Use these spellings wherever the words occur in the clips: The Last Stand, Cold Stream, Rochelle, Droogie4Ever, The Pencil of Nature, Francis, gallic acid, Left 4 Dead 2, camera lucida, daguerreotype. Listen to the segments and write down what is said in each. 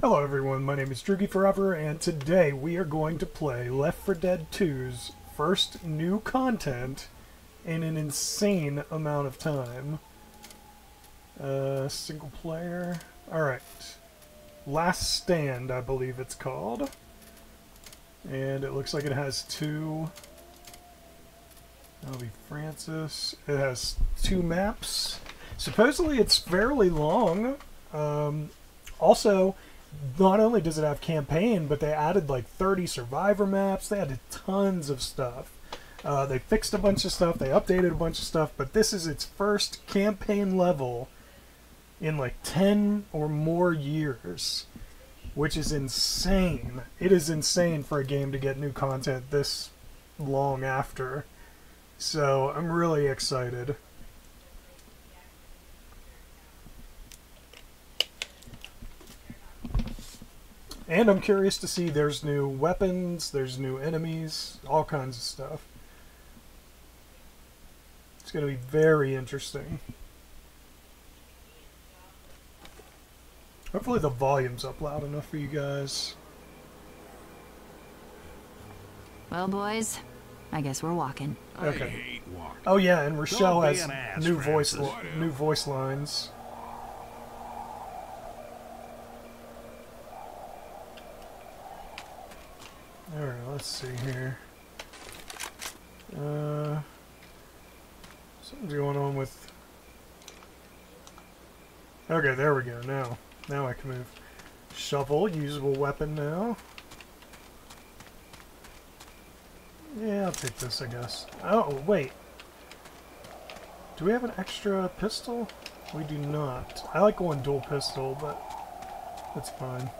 Hello everyone, my name is Droogie4Ever, and today we are going to play Left 4 Dead 2's first new content in an insane amount of time. Single player. Alright. Last Stand, I believe it's called. And it looks like it has two... That'll be Francis. It has two maps. Supposedly it's fairly long. Also... Not only does it have campaign, but they added like 30 survivor maps. They added tons of stuff. They fixed a bunch of stuff. They updated a bunch of stuff. But this is its first campaign level in like 10 or more years, which is insane. It is insane for a game to get new content this long after. So I'm really excited. And I'm curious to see, there's new weapons, there's new enemies, all kinds of stuff. It's going to be very interesting. Hopefully the volume's up loud enough for you guys. Well, boys, I guess we're walking. Okay. I hate walking. Oh yeah, and Rochelle has new voice lines. Alright, let's see here. Something's going on with... Okay, there we go. Now I can move. Shovel, usable weapon now. Yeah, I'll take this, I guess. Oh, wait. Do we have an extra pistol? We do not. I like going dual pistol, but that's fine.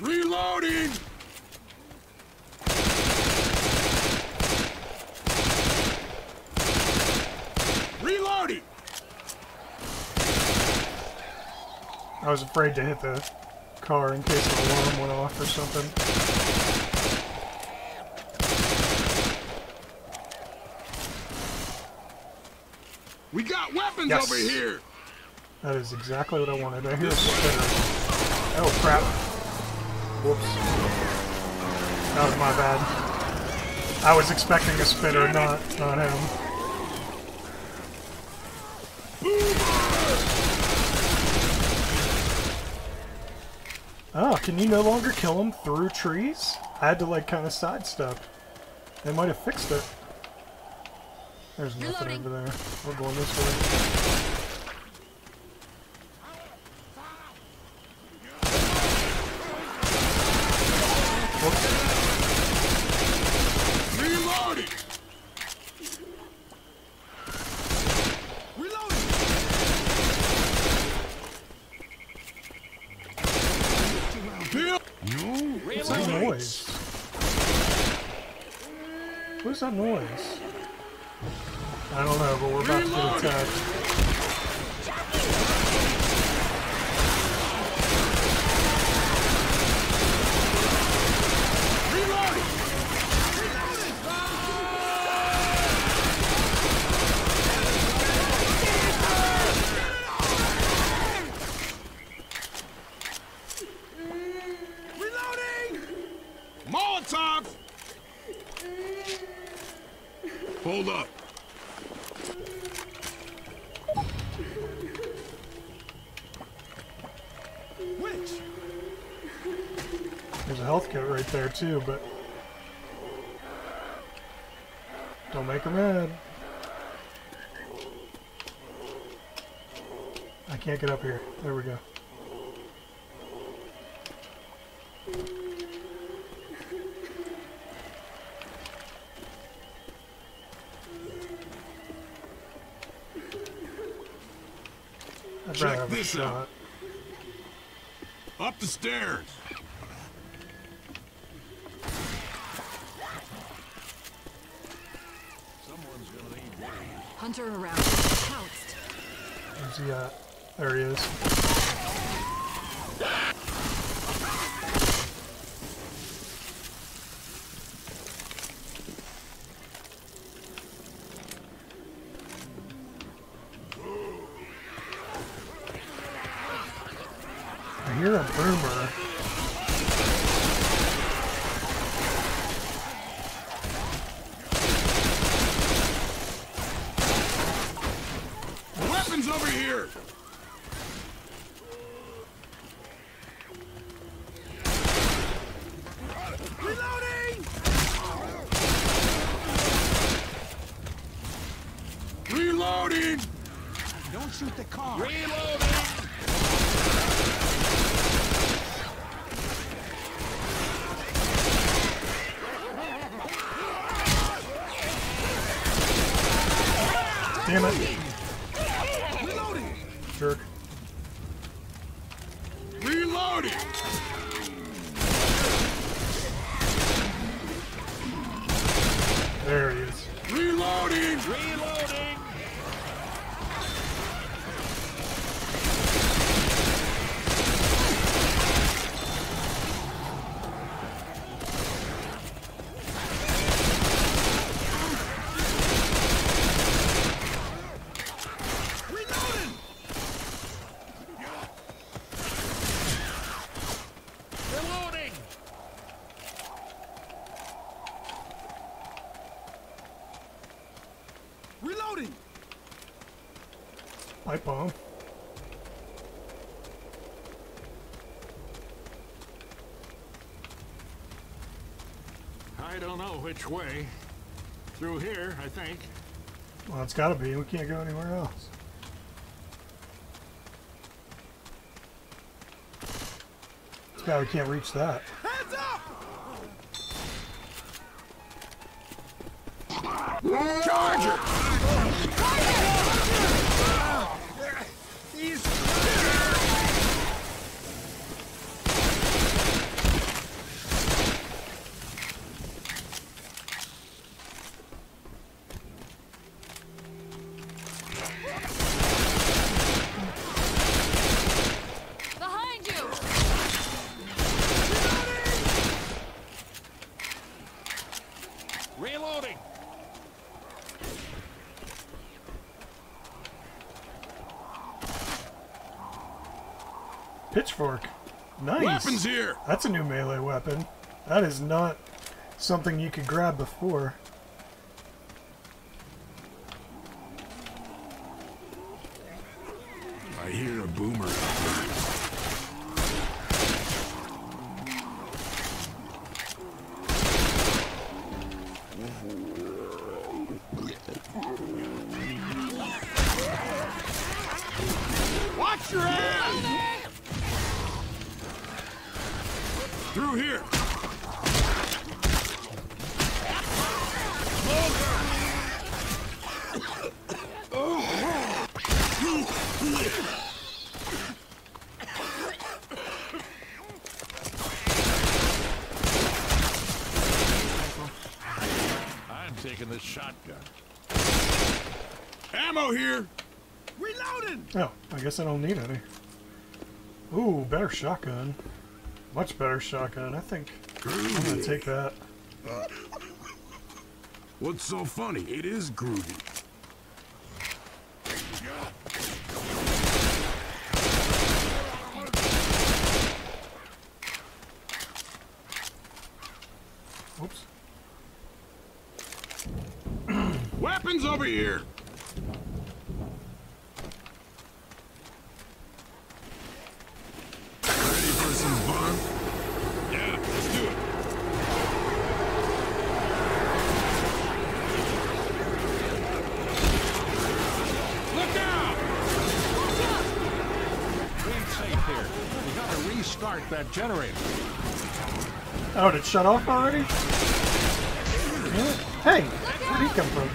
Reloading! Reloading! I was afraid to hit the car in case the alarm went off or something. We got weapons over here! That is exactly what I wanted. I hear a spitter. Oh crap. Whoops. That was my bad. I was expecting a spitter, not him. Oh, can you no longer kill him through trees? I had to, like, kind of sidestep. They might have fixed it. There's nothing over there. We're going this way. What's that noise? I don't know, but we're about to get attacked. Reloading! Molotov! Hold up. Which? There's a health kit right there too, but don't make her mad. I can't get up here. There we go. Check this out. Up the stairs. Someone's gonna need one. Hunter around. Pounced. Where's he at? There he is. You're a boomer. Weapons over here. Reloading. Reloading. Don't shoot the car. Reloading. Damn it. Reloading. Jerk. Reloading. There he is. Reloading. Reloading. Pipe bomb. I don't know which way. Through here, I think. Well, it's gotta be. We can't go anywhere else. That's why we can't reach that. Heads up! Charger! Pitchfork. Nice. Weapons here. That's a new melee weapon. That is not something you could grab before. I hear a boomer out there. Watch your ass! Through here! I'm taking this shotgun. Ammo here! Reloading! Oh, I guess I don't need any. Ooh, better shotgun. Much better shotgun, I think. Groovy. I'm gonna take that. What's so funny? It is groovy. Oops. Weapons over here. That generator. Oh, did it shut off already? Hey, where'd he come from?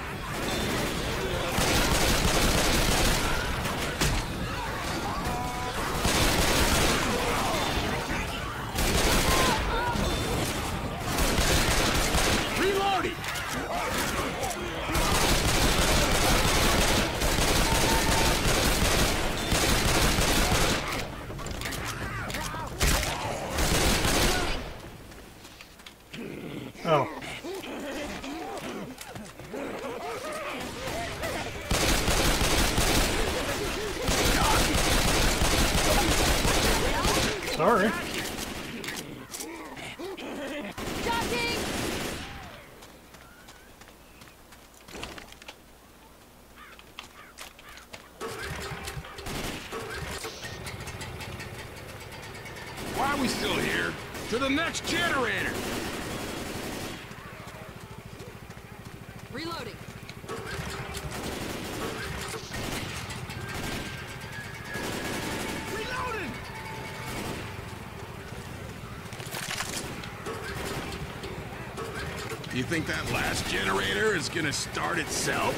Oh. Sorry. Why are we still here? To the next generator! Reloading. You think that last generator is gonna start itself?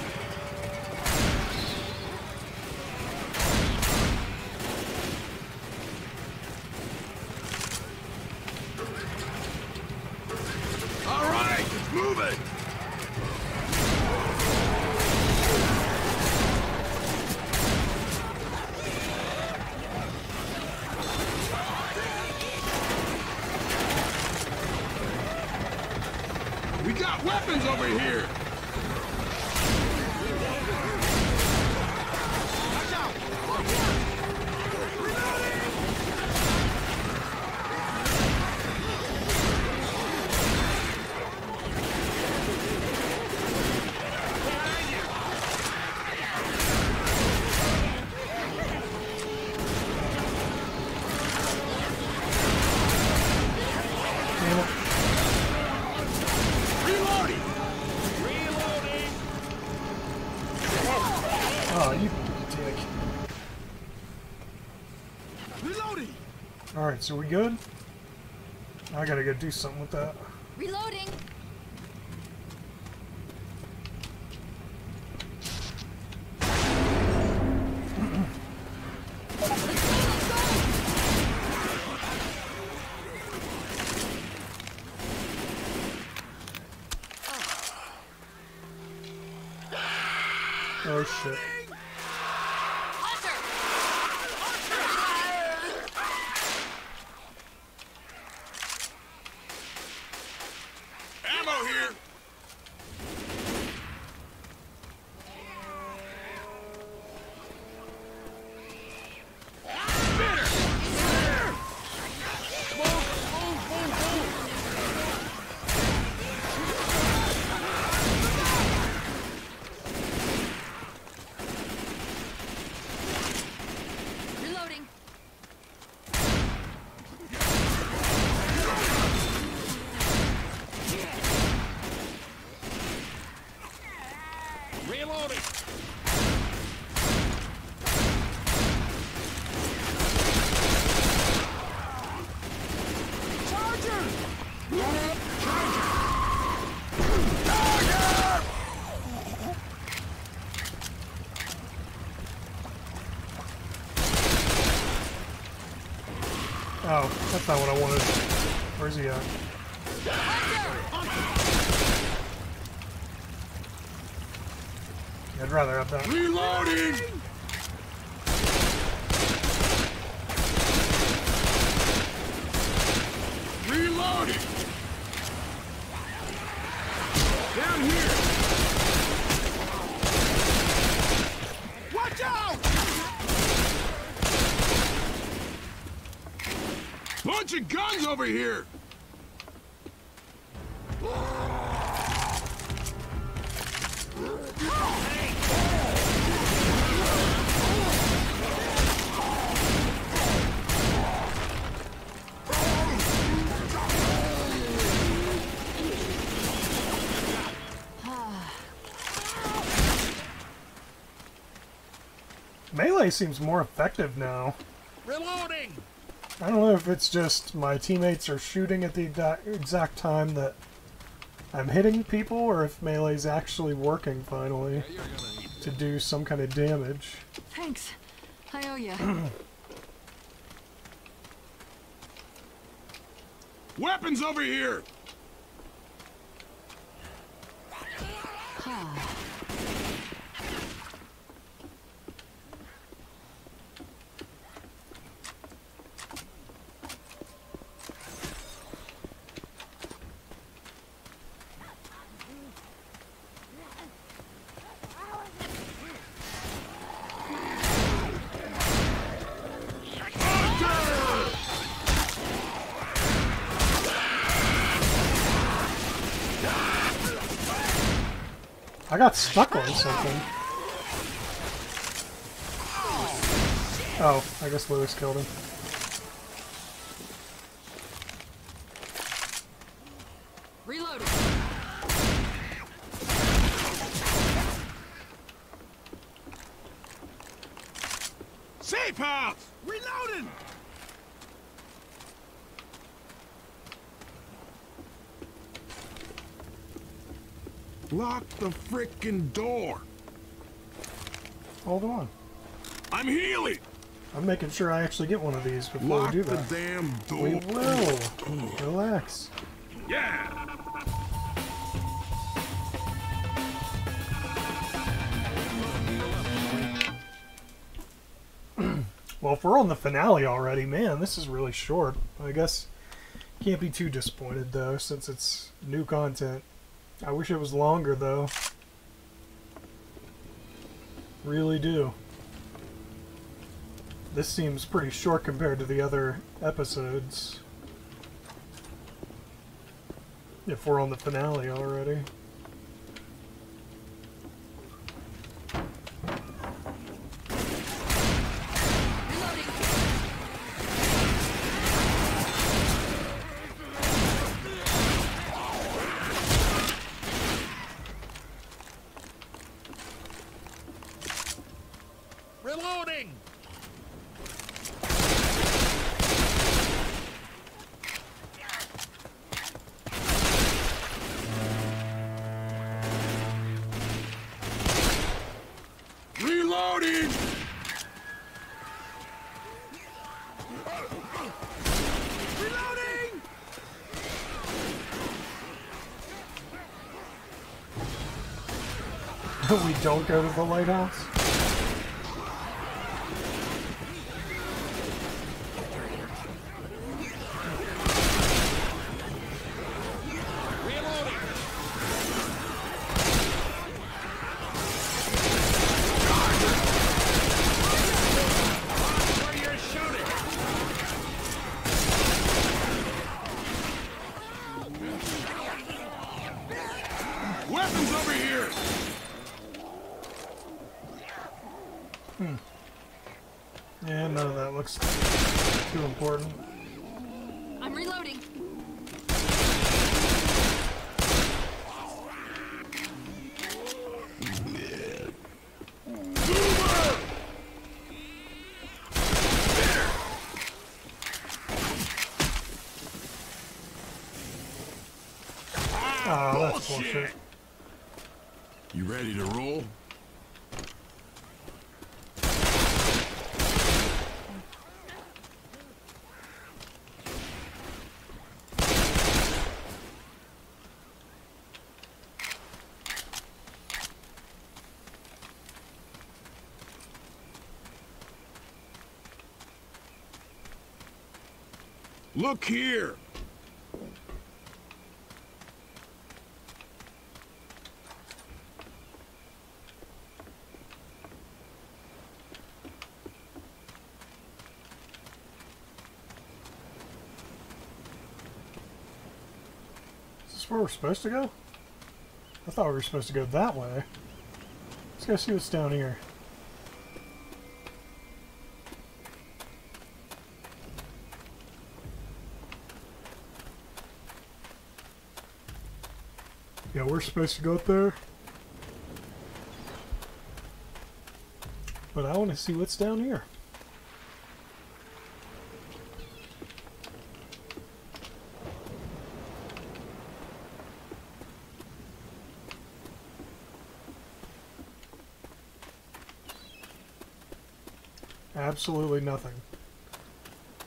So we good? I gotta go do something with that. Reloading. Oh shit. That's not what I wanted. Where's he at? Yeah, I'd rather have that. Reloading! Reloading! Down here! Watch out! Bunch of guns over here! Melee seems more effective now. Reloading! I don't know if it's just my teammates are shooting at the exact time that I'm hitting people, or if melee's actually working finally to do some kind of damage. Thanks. I owe ya. Weapons over here! I got stuck on something. Oh, I guess Lewis killed him. Reloading. Safe house! Reloading! Lock the frickin' door. Hold on. I'm healing. I'm making sure I actually get one of these before we do that. Lock the damn door. We will. Relax. Yeah. Well, if we're on the finale already, man, this is really short. I guess can't be too disappointed though, since it's new content. I wish it was longer though. Really do. This seems pretty short compared to the other episodes. If we're on the finale already. We don't go to the lighthouse? Look here! Is this where we're supposed to go? I thought we were supposed to go that way. Let's go see what's down here. Yeah, we're supposed to go up there. But I want to see what's down here. Absolutely nothing.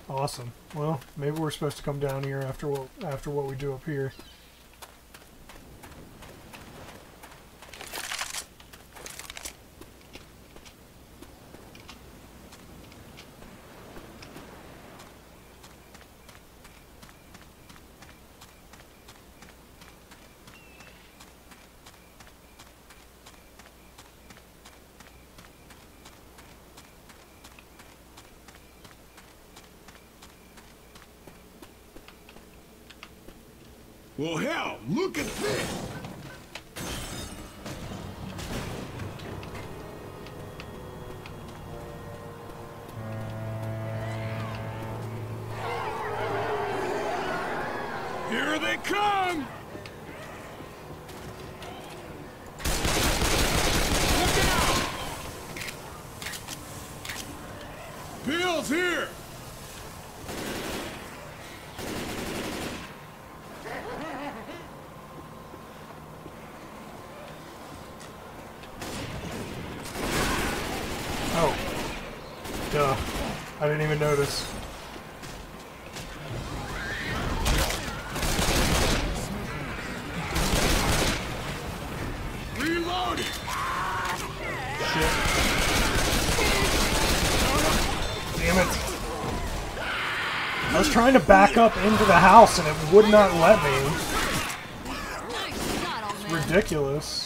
Awesome. Well, maybe we're supposed to come down here after what we do up here. Well, hell, look at this! come! Look out! Bill's here! Oh. Duh. I didn't even notice. I was trying to back up into the house and it would not let me. It's ridiculous.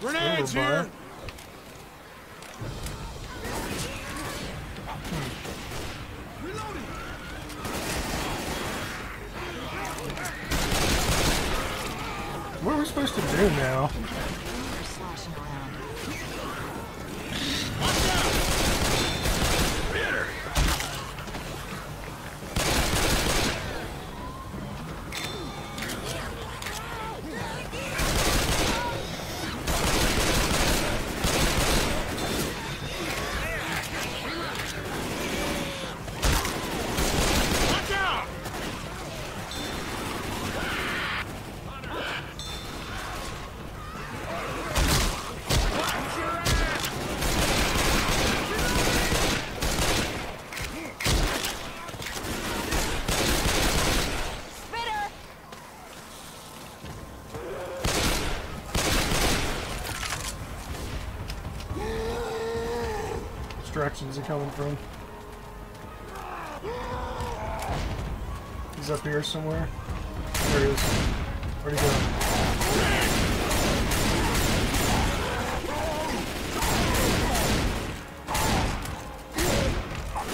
Grenades here! What are we supposed to do now? Directions are coming from. He's up here somewhere. There he is. Where'd he go?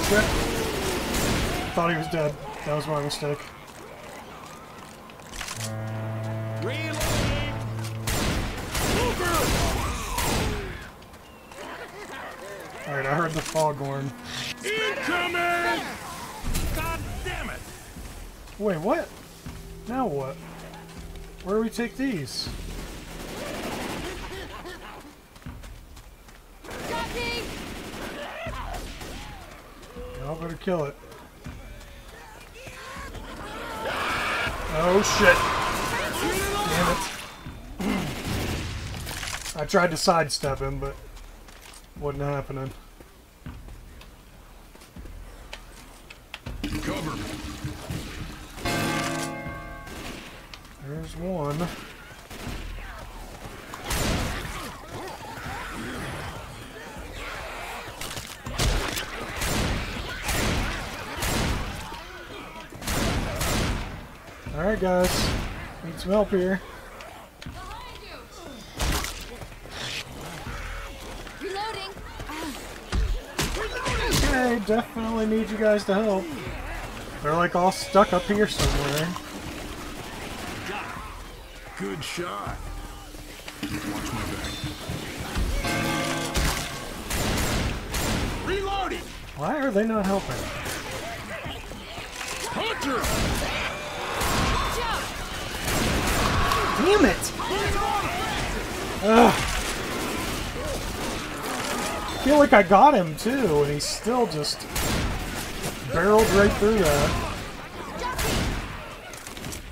Shit. Thought he was dead. That was my mistake. Alright, I heard the foghorn. Incoming! God damn it! Wait, what? Now what? Where do we take these? Y'all better kill it. Oh shit! Damn it! I tried to sidestep him, but wasn't happening. Cover. There's one. All right, guys, need some help here. I definitely need you guys to help. They're like all stuck up here somewhere. Good shot. Watch my back. Reloading. Why are they not helping? Hunter. Damn it! Ugh. I feel like I got him too, and he still just barreled right through that.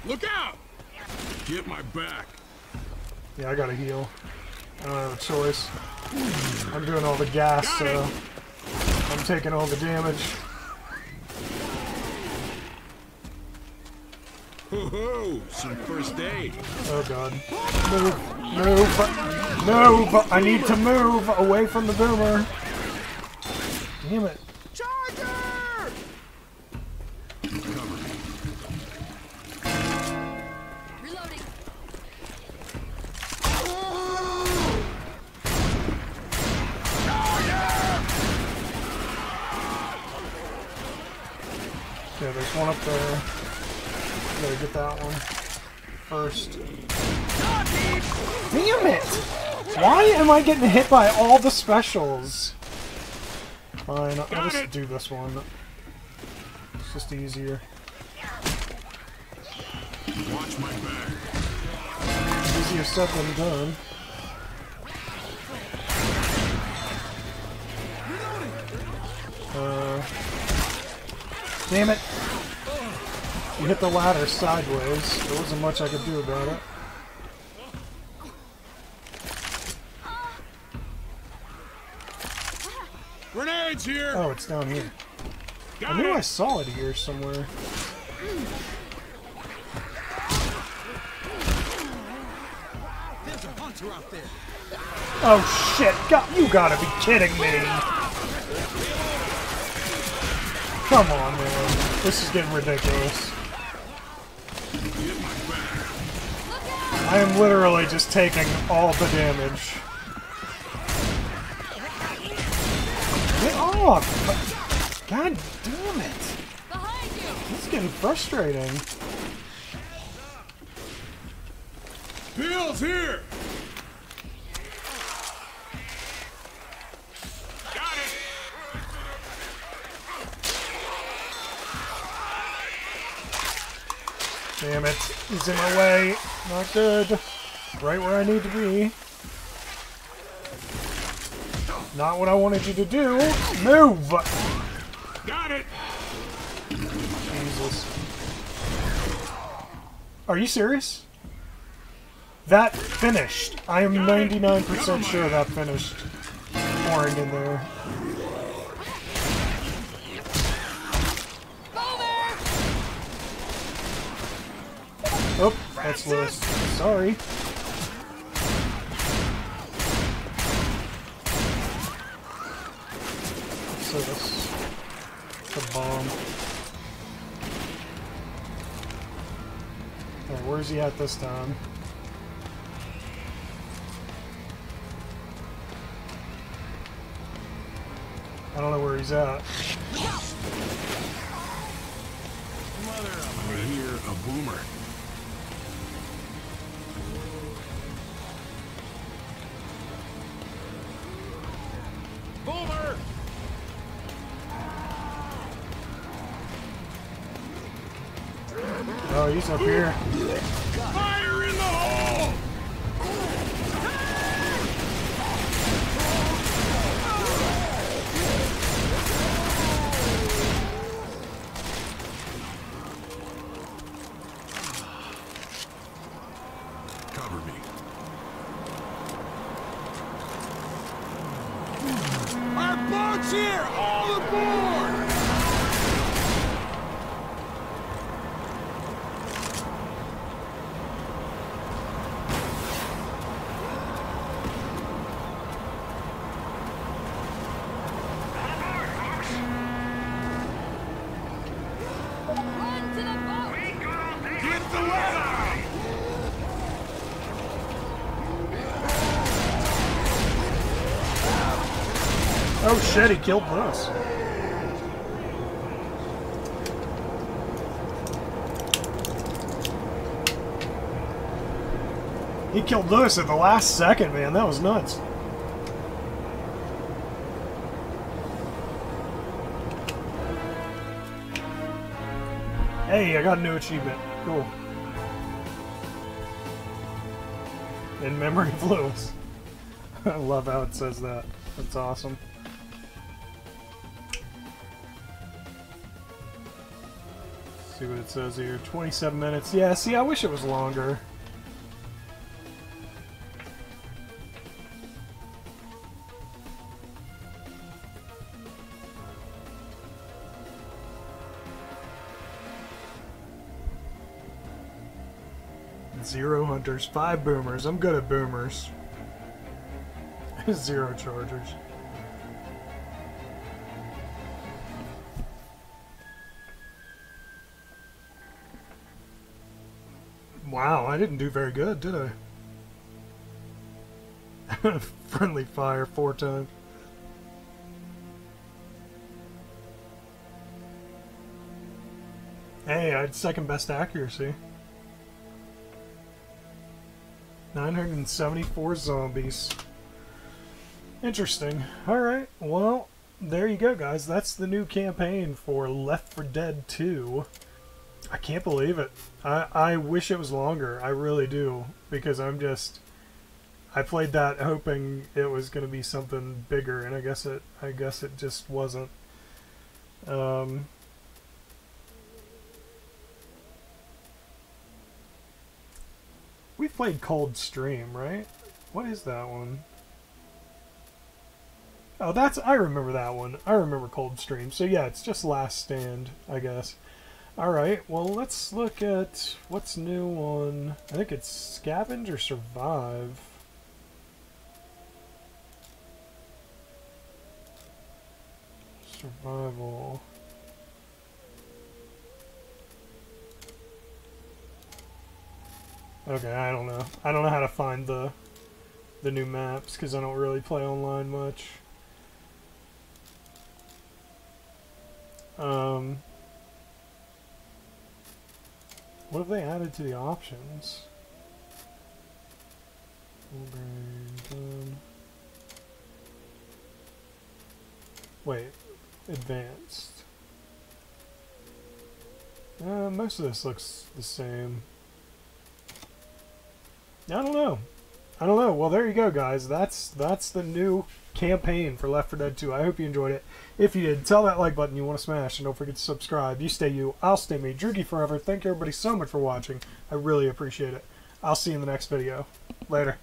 Look out! Get my back. Yeah, I gotta heal. I don't have a choice. I'm doing all the gas, so I'm taking all the damage. Ho ho! Some first aid. Oh god. Move! Move! I need to move away from the boomer. Damn it! Charger! Reloading. Charger! Yeah, there's one up there. Gotta get that one first. Damn it! Why am I getting hit by all the specials? Fine, I'll just do this one. It's just easier. Watch my back. Easier said than done. Damn it! You hit the ladder sideways. There wasn't much I could do about it. Grenades here! Oh, it's down here. Got I knew it. I saw it here somewhere. There's a hunter out there. Oh shit! God, you gotta be kidding me! Come on, man. This is getting ridiculous. I am literally just taking all the damage. Get off! God damn it! This is getting frustrating. Bill's here! Damn it, he's in my way. Not good. Right where I need to be. Not what I wanted you to do. Move! Got it! Jesus. Are you serious? That finished. I am 99% sure that finished pouring in there. Oh, that's Lewis. Sorry. So this is a bomb. Alright, where's he at this time? I don't know where he's at. I hear a boomer. Boomer! Oh, he's up here. Fire in the hole! Cover me. Here, all aboard! Oh shit, he killed us. He killed Lewis at the last second, man. That was nuts. Hey, I got a new achievement. Cool. In memory of Lewis. I love how it says that. That's awesome. See what it says here. 27 minutes. Yeah, see, I wish it was longer. Zero hunters, 5 boomers. I'm good at boomers. 0 chargers. Wow, I didn't do very good, did I? Friendly fire 4 times. Hey, I had second best accuracy. 974 zombies. Interesting. Alright, well, there you go, guys. That's the new campaign for Left 4 Dead 2. I can't believe it. I wish it was longer. I really do. Because I'm just... I played that hoping it was going to be something bigger, and I guess it just wasn't. We've played Cold Stream, right? What is that one? Oh, that's... I remember that one. I remember Cold Stream. So yeah, it's just Last Stand, I guess. Alright, well, let's look at what's new on... I think it's Scavenge or Survive. Survival. Okay, I don't know. I don't know how to find the new maps because I don't really play online much. What have they added to the options? Wait. Advanced. Most of this looks the same. I don't know. Well, there you go, guys. That's the new campaign for Left 4 Dead 2. I hope you enjoyed it. If you did, tell that like button you want to smash, and don't forget to subscribe. You stay you, I'll stay me. Droogie4Ever. Thank you everybody so much for watching. I really appreciate it. I'll see you in the next video. Later.